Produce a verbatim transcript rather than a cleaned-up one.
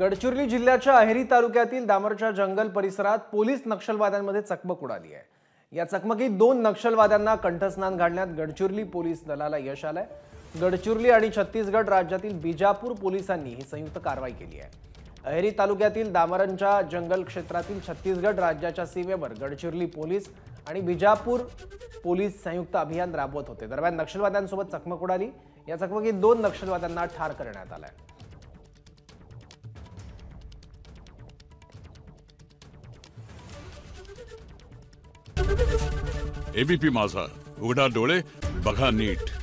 गडचिरोली जिल्ह्याच्या अहेरी तालुक्यातील दामरचा जंगल परिसरात पोलीस नक्षलवाद्यांमध्ये चकमक उडाली आहे। या चकमकीत दोन नक्षलवाद्यांना कंठस्नान घालण्यात गडचिरोली पोलीस दलाला यश आले। गडचिरोली आणि छत्तीसगड राज्यातील बिजापूर पोलिसांनी ही संयुक्त कारवाई केली आहे। अहेरी तालुक्यातील दामरचा जंगल क्षेत्रातील छत्तीसगड राज्याच्या सीमेवर गडचिरोली पोलीस आणि बिजापूर पोलीस संयुक्त अभियान राबवत होते। दरम्यान नक्षलवाद्यांसोबत चकमक उडाली। या चकमकीत दोन नक्षलवाद्यांना ठार करण्यात आले आहे। एबी पी माझा डोले डो नीट।